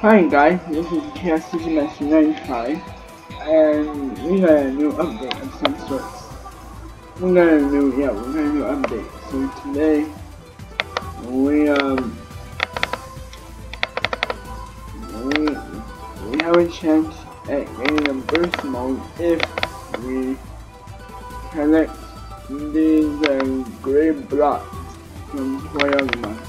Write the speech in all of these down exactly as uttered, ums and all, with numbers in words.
Hi guys, this is Chaos Digimaster ninety-five, and we got a new update of some sorts. We got a new, yeah, we got a new update. So today, we, um, we, we have a chance at getting a burst mode if we collect these uh, gray blocks from Toy Agumons.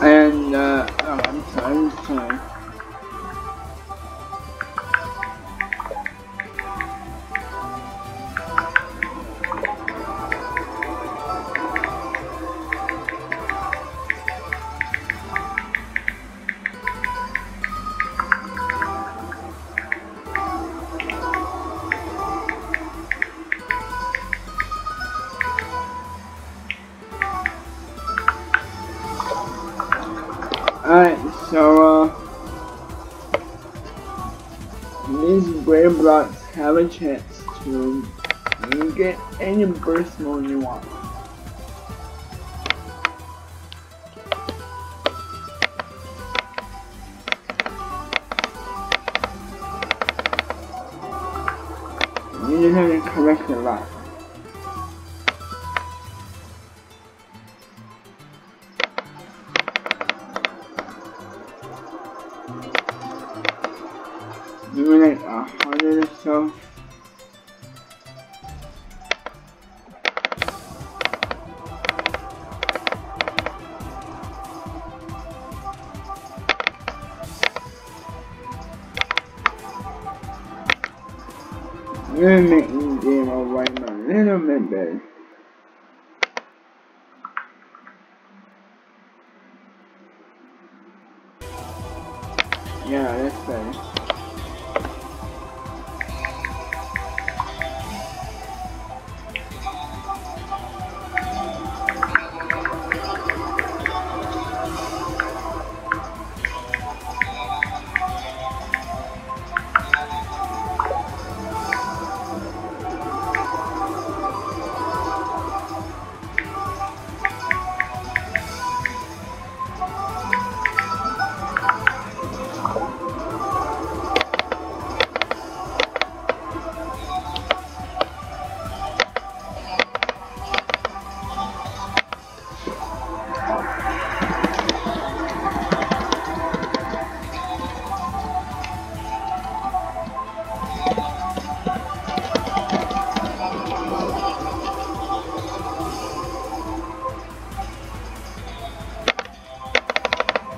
And, uh, oh, I'm sorry, I'm sorry. Alright, so, uh, these gray blocks have a chance to get any burst mode you want. You just have to collect the block. Maybe like a hundred or so. We're making the game alright a little bit better. Yeah, that's better.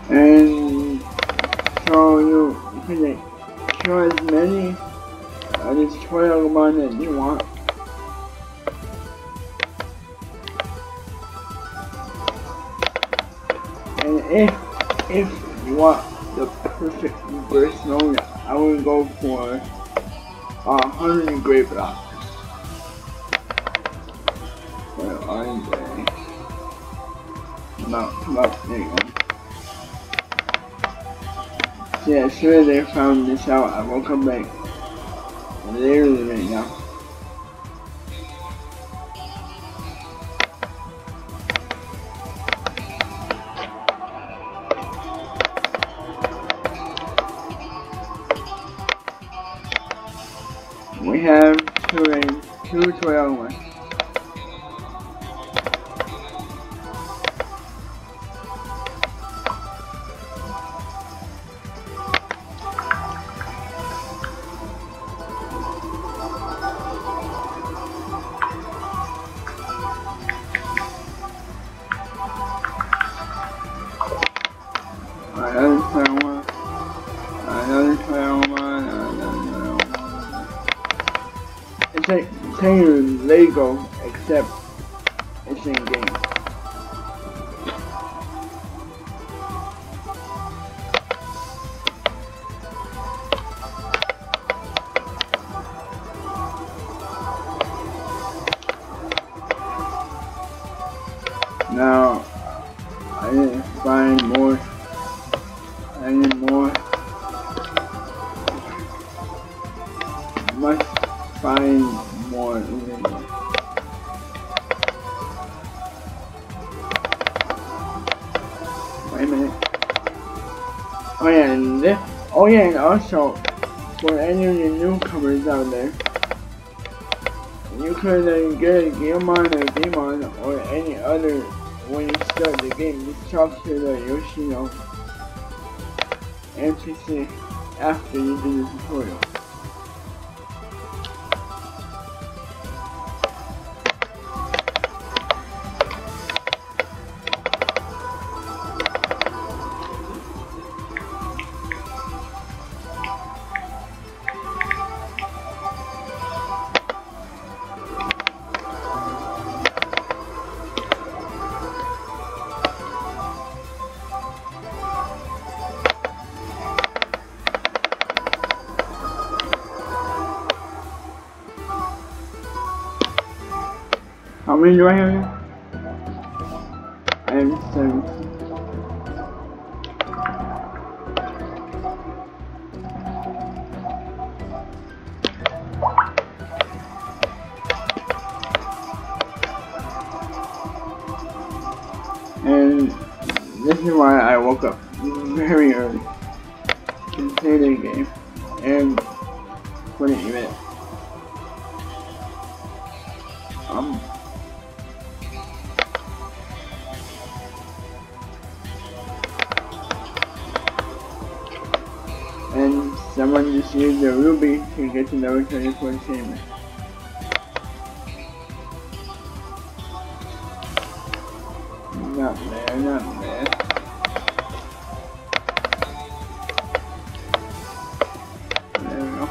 And so you can kill as many of these Toy Agumon as you want. And if if you want the perfect burst mode, I would go for a hundred gray blocks. Where are they? Come out, come out, there you go. Yeah, as soon as I found this out, I woke up like literally right now. we have two, two Toy Agumons. Lego, except it's in game. Now I didn't find more. I need more. Must find. More even more. Wait a minute. Oh yeah, and this, oh yeah, and also for any of the newcomers out there, you could uh, get a Gamemon or Demon or any other when you start the game. Just talk to the Yoshino N P C after you do the tutorial. How many do I have here? I have seven. And this is why I woke up very early to play the game and couldn't even. Um. And someone just used a ruby to get to level twenty-four achievement. Not bad, not bad. There we go.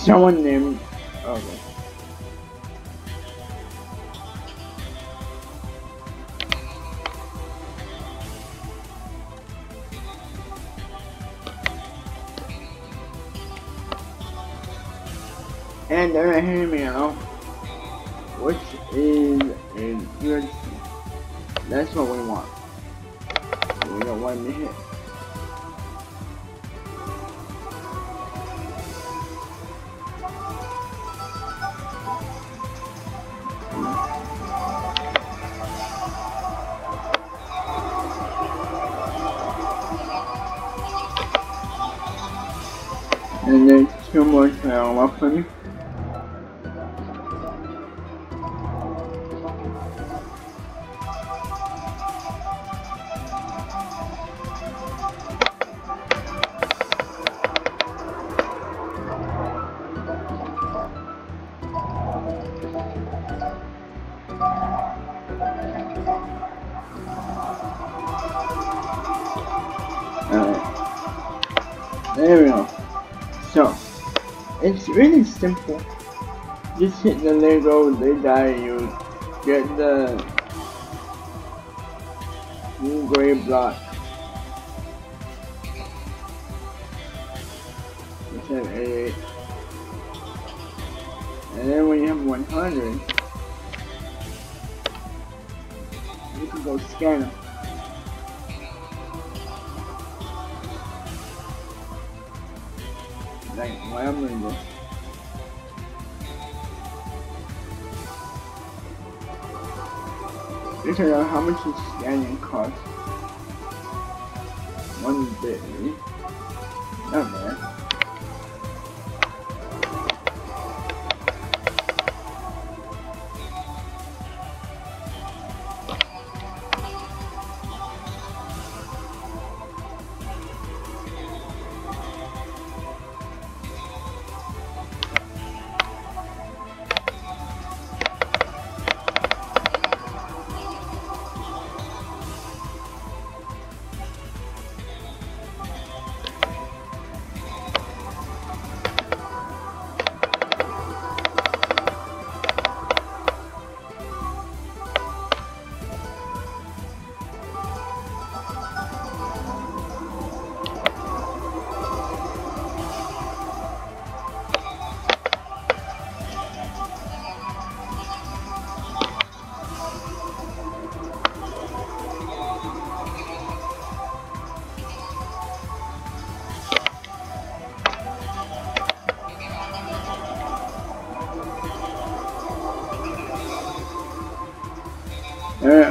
Someone named. Oh, okay. And they're hearing me out, which is a good. That's what we want. We don't want to hit. And then two more now left for me. area. So, it's really simple. Just hit the Lego, they die, you get the new gray block. It's at eighty-eight. And then when you have one hundred, you can go scan them. Like, why am I doing this? Figure out how much is scanning cost. One bit, really? Not bad.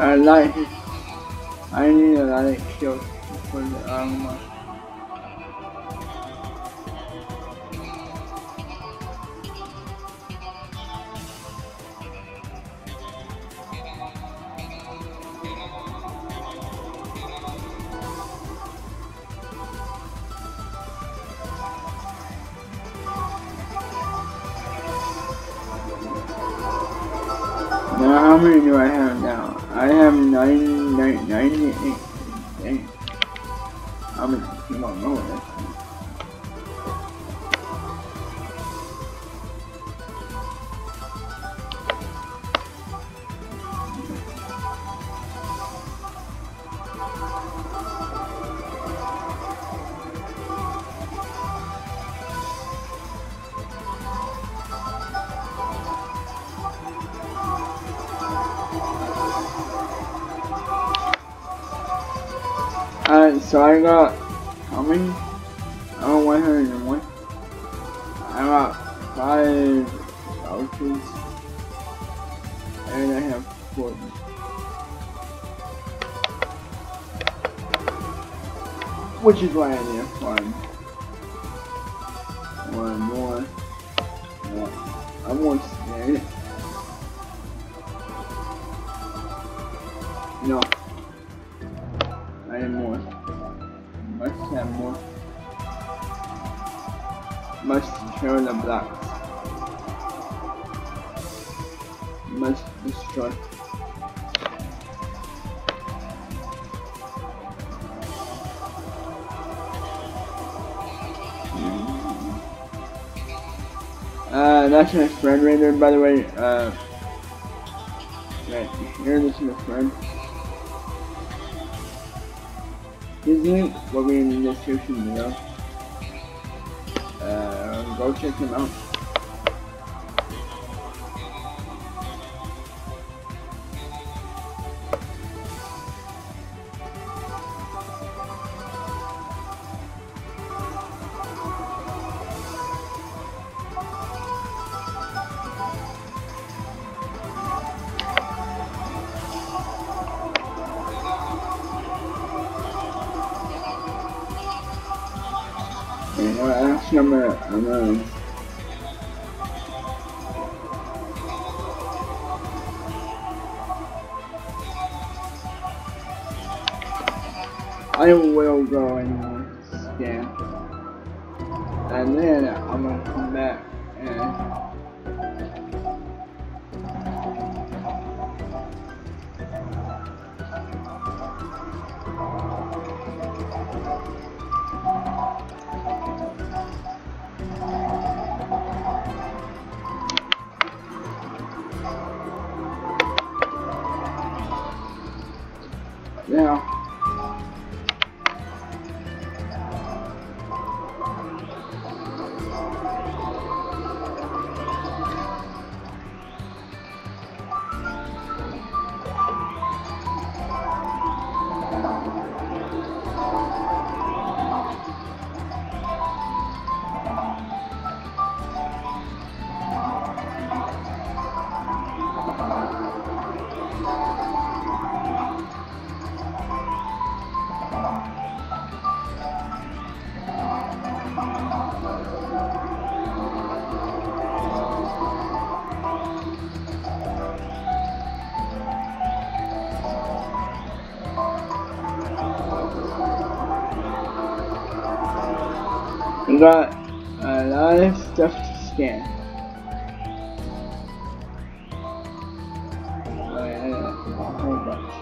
I like it. I need a lot of kills for the armor. Now how many do I have now? I have ninety-eight. Dang. How many? I don't know that. Alright, so I got how many? I got one hundred one. I got five vouchers. And I have forty. Which is why I need one. One more. One. I won't stand it. No. More. Must have more. Must destroy the blocks. Must destroy. Mm-hmm. Uh, that's my friend right there, by the way. Uh, right here, this is my friend. His link will be in the description below. Uh, go check him out. Actually, I'm gonna, I'm gonna, I will go and scan, and then I'm gonna come back and now. We got a lot of stuff to scan. A whole bunch.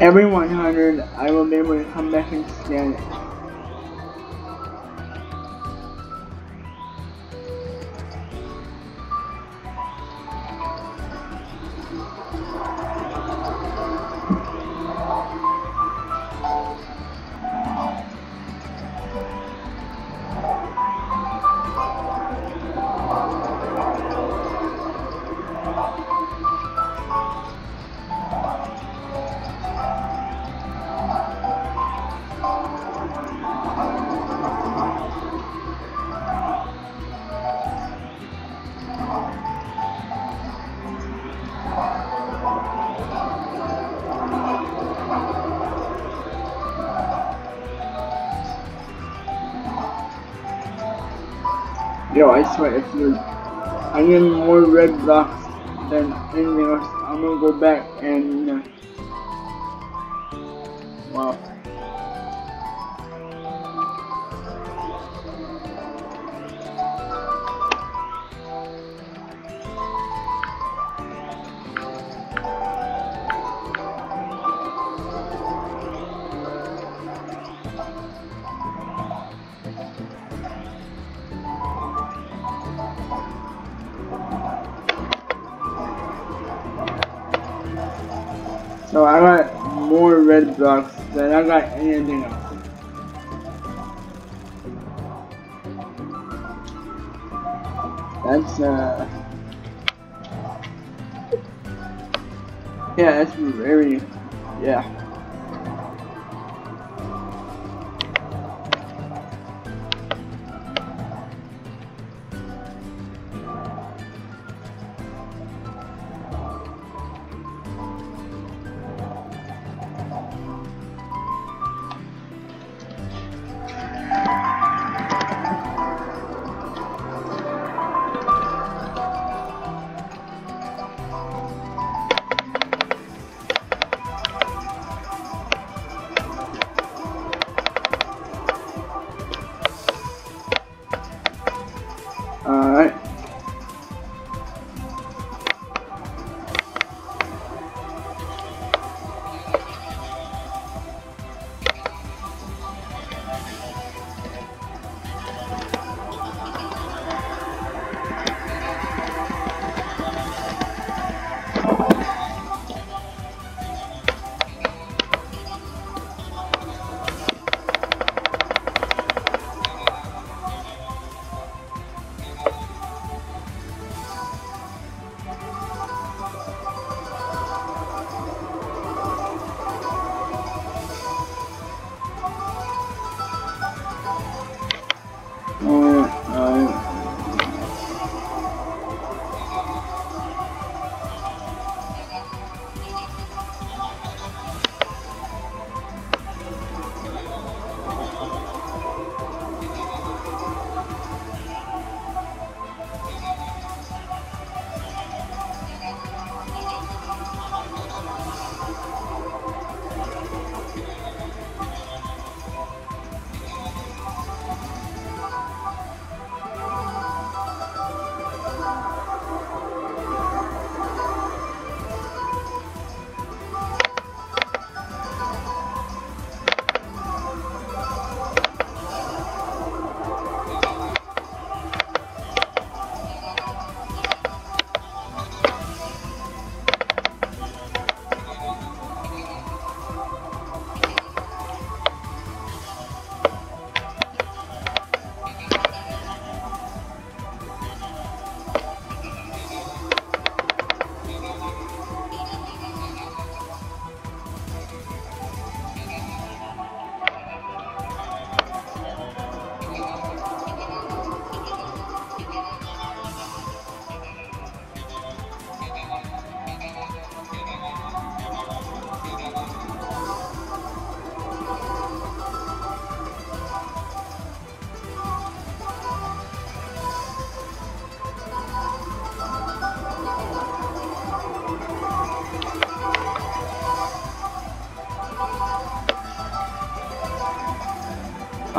Every one hundred, I will be able to come back and scan it. Yo, I swear, if you, I get more red blocks than anything else, I'm gonna go back and, uh, wow. So I got more red blocks than I got anything else. That's uh yeah, that's very yeah.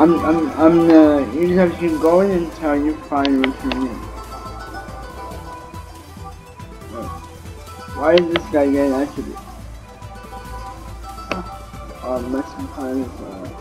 I'm, I'm, I'm the. You just have to go in until you find what you need. Why is this guy getting activated? Oh, I'm messing behind his eye.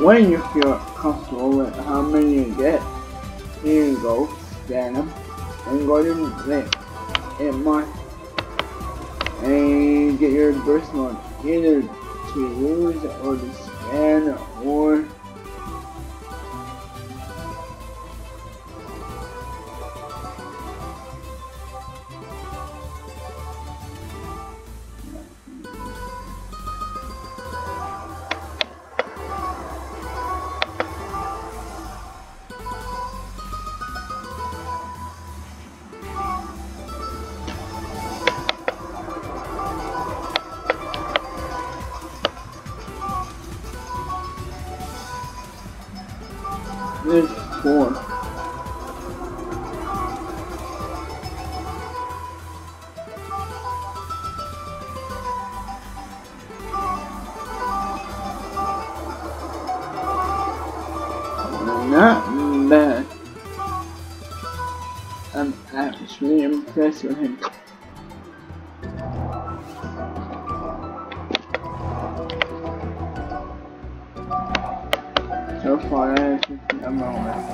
When you feel comfortable with how many you get, here you go, scan them, and go to it, it mark, and you get your burst launch, either to use or to scan or there's four. Not bad. I'm actually impressed with him. So far, I I'm not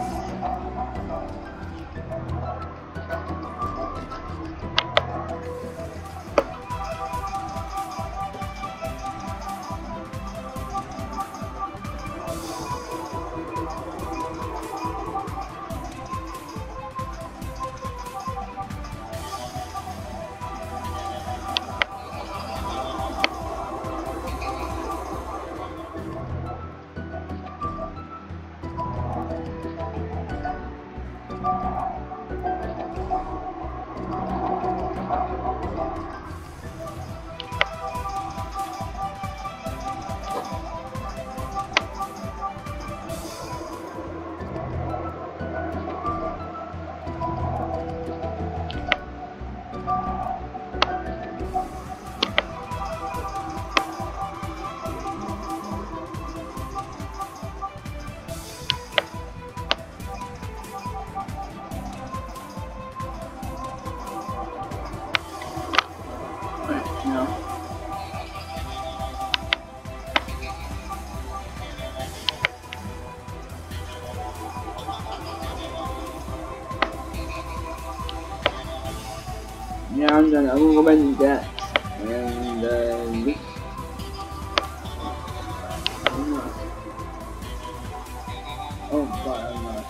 Yeah, I'm done. I'm gonna go back to that. And then. I'm lost. Oh, God, I'm lost.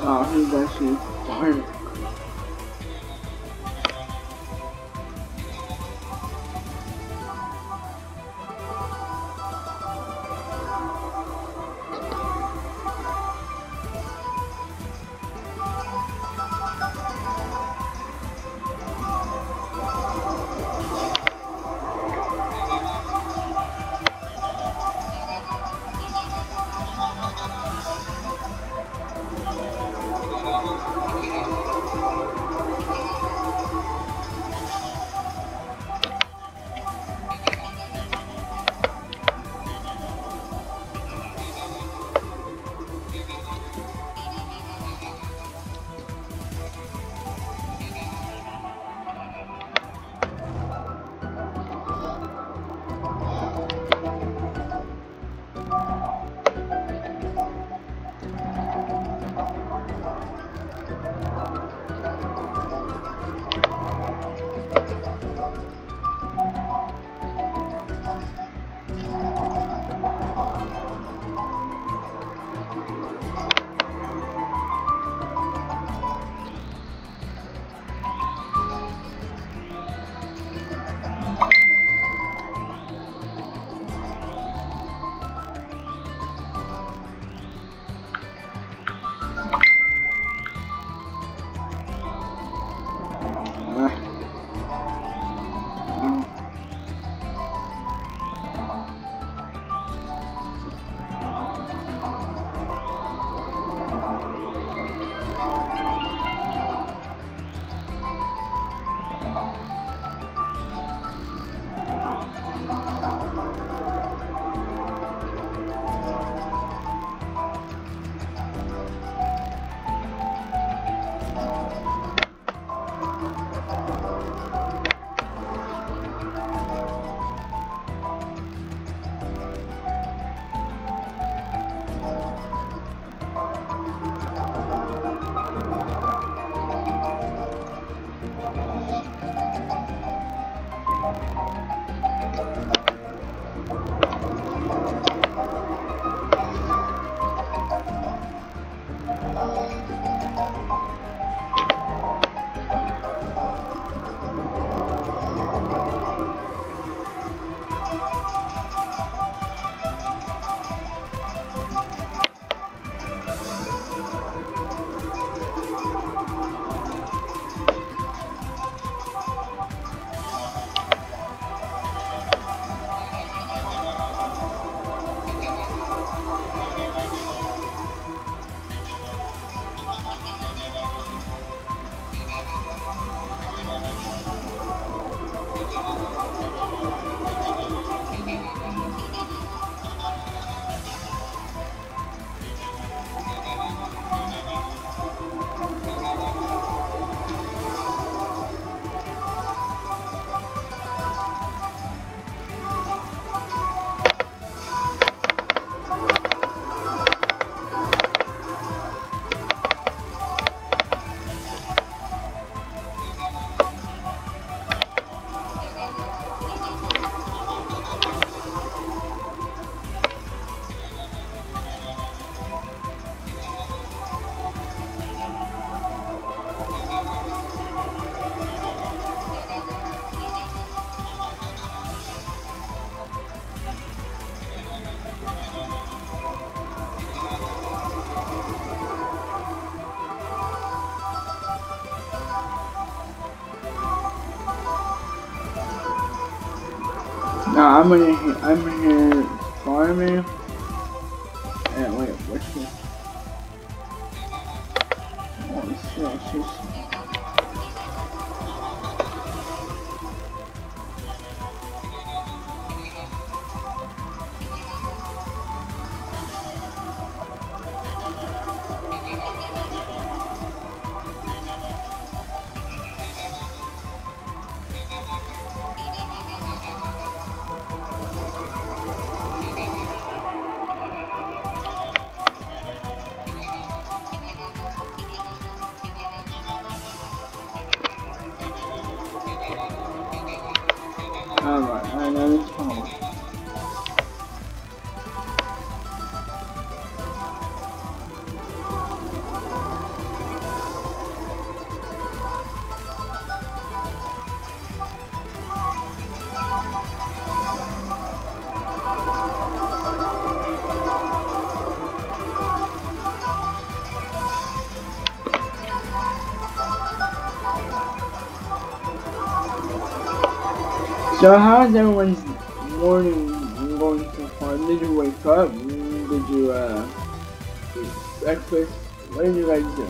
Oh, he's actually dark. Nah, I'm in here, I'm in here farming. And wait, what's this? Holy shit, it's so how's everyone's morning going so far? Did you wake up? Did you uh eat breakfast? What did you guys do?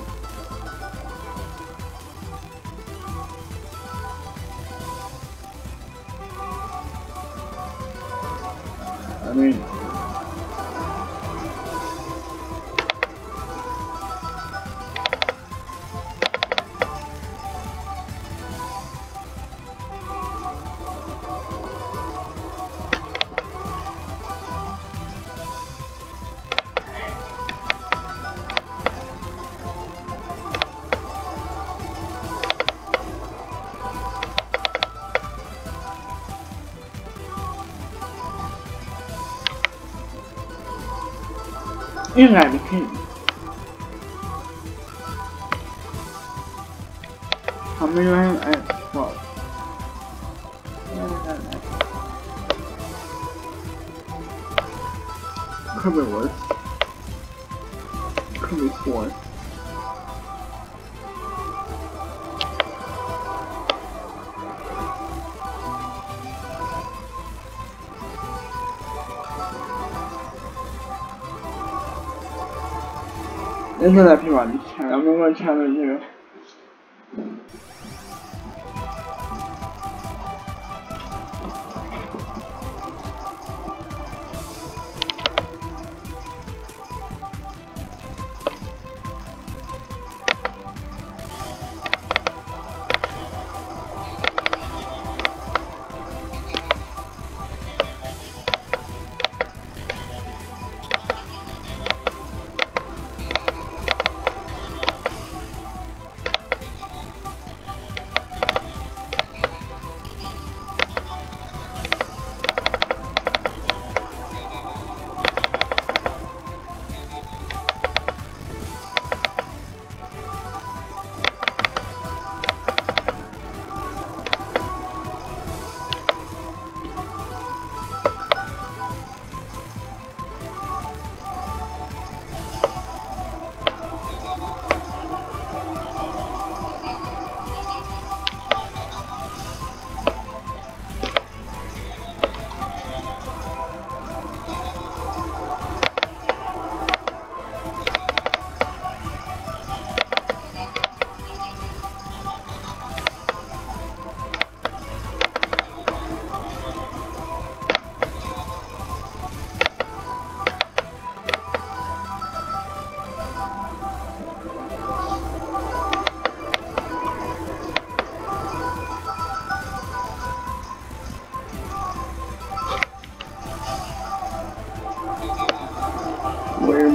I mean you gotta be kidding me. How many do I have? I have twelve. Could be worse. Could be four. This is that people on this channel. I'm gonna challenge you.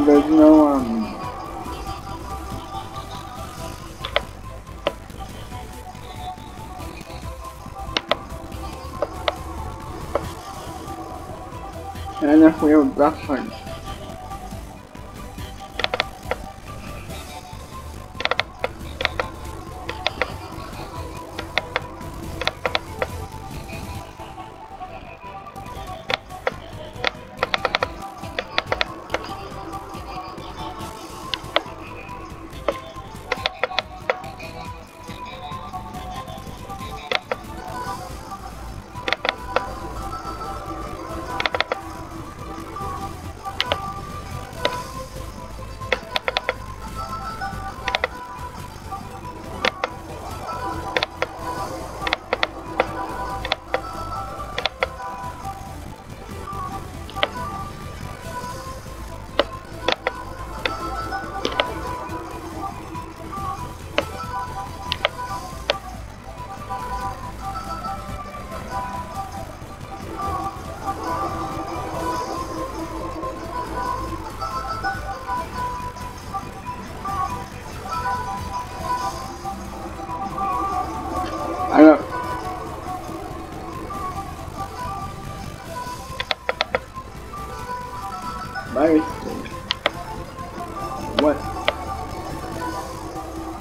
verdade não, amigo. Ela foi o da frente.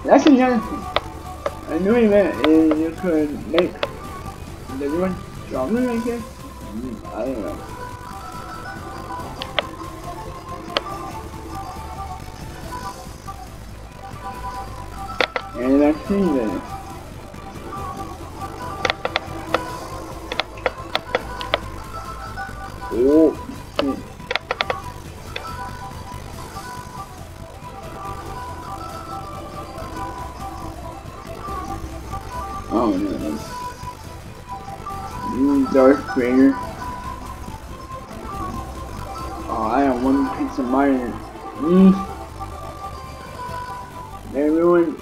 That's a gentleman. A new event is you could make. Does anyone drop me like this? I don't know. And that's it. Oh. Oh no, Darth Vader. Oh, I have one piece of iron. Mm. Everyone,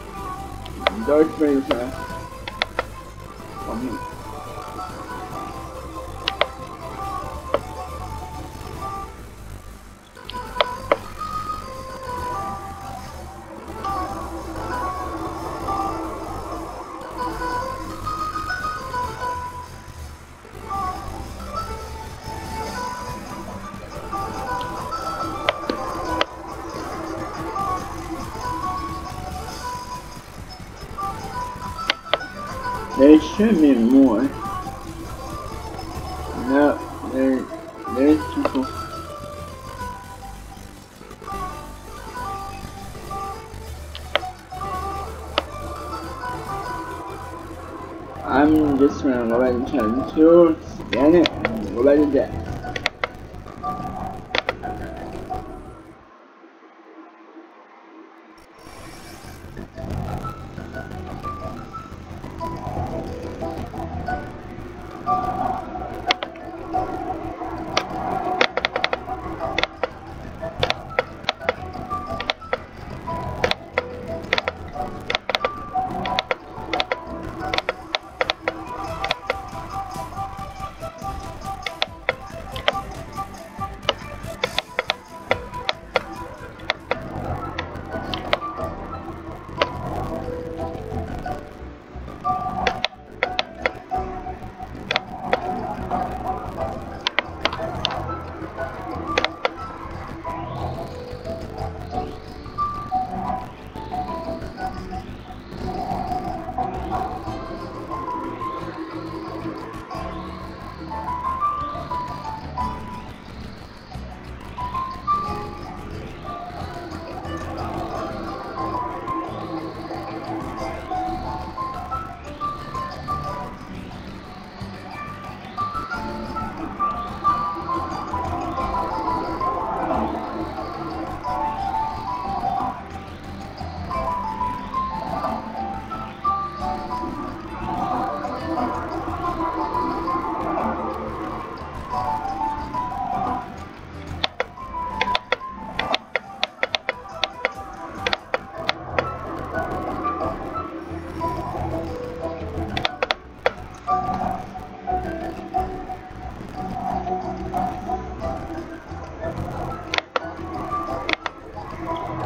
Darth Vader. Oh, no. There should be more. No, there, there's people. I'm just gonna go back to turn two, scan it, and go back to death.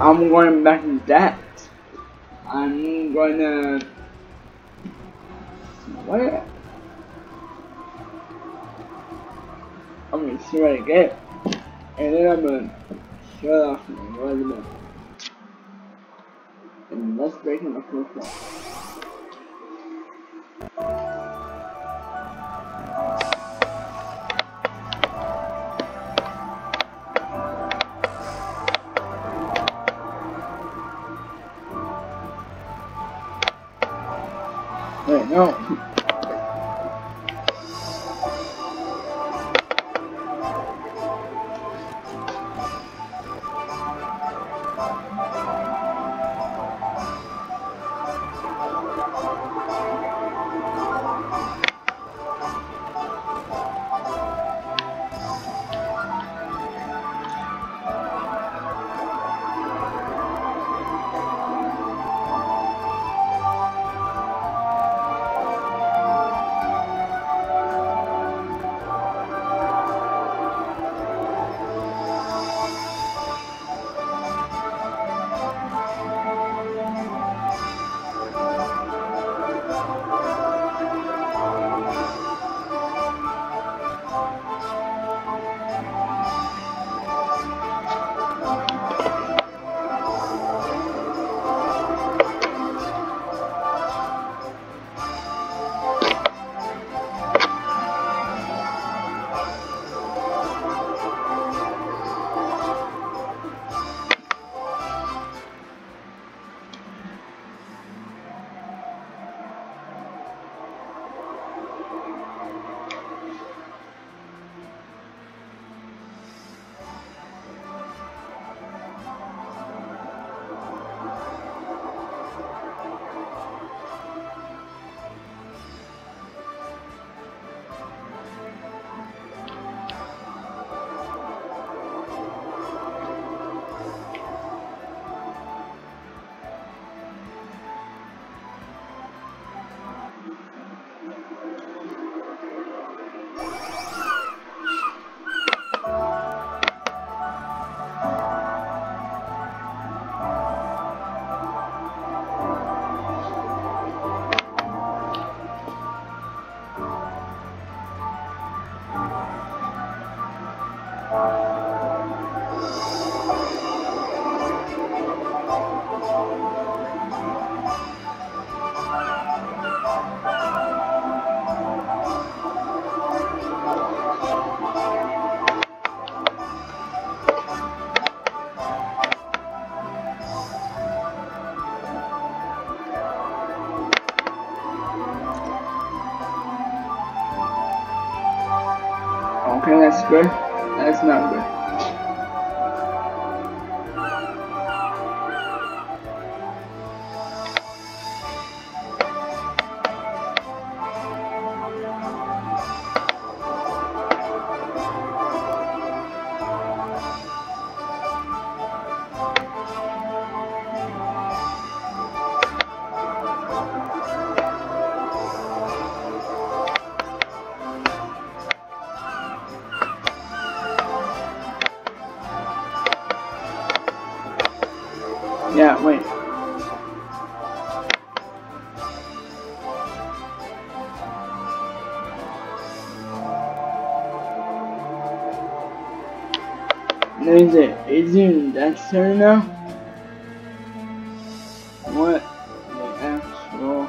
I'm going back to that. I'm gonna what? I'm gonna see what I get, and then I'm gonna shut off my resume. And let's break in the first one. Wait, no. Okay, that's good. That's not good. Yeah, wait. What is it? Is it that's turn now? What the actual?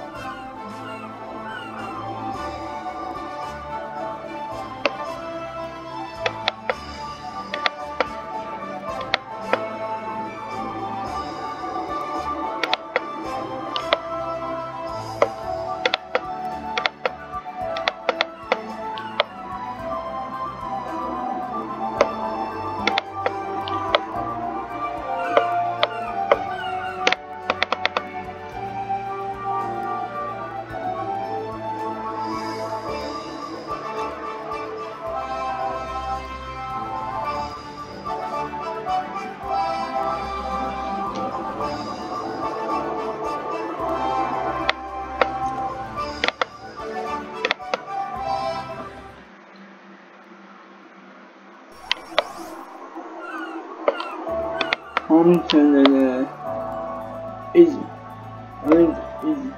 come to the easy. I think it's easy.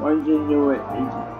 Why did you do it easy?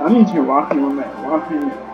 I need to walk in one minute, walk in there.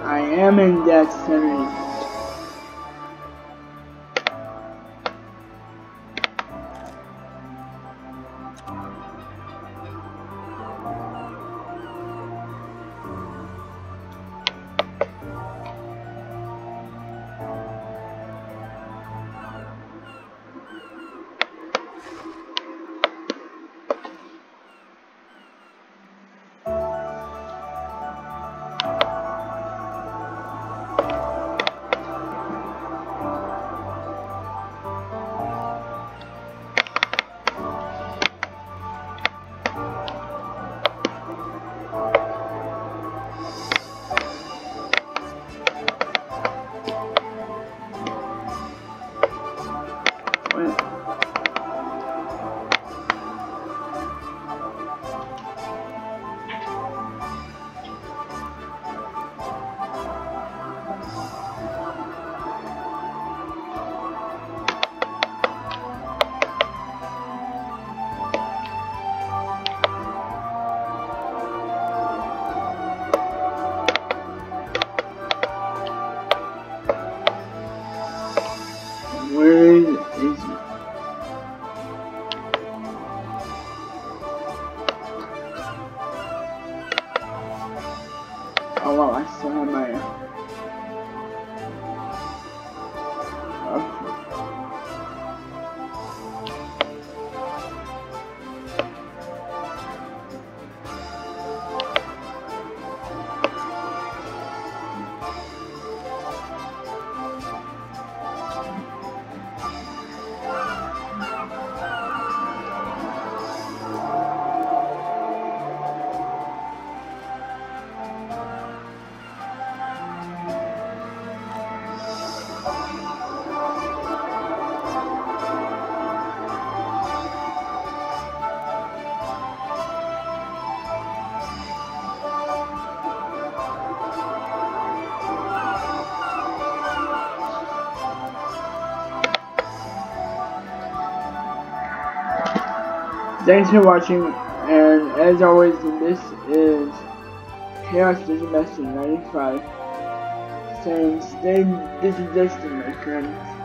I am in that series. Thanks for watching, and as always, this is Chaos Digimaster ninety-five, saying stay digi-distant, my friends.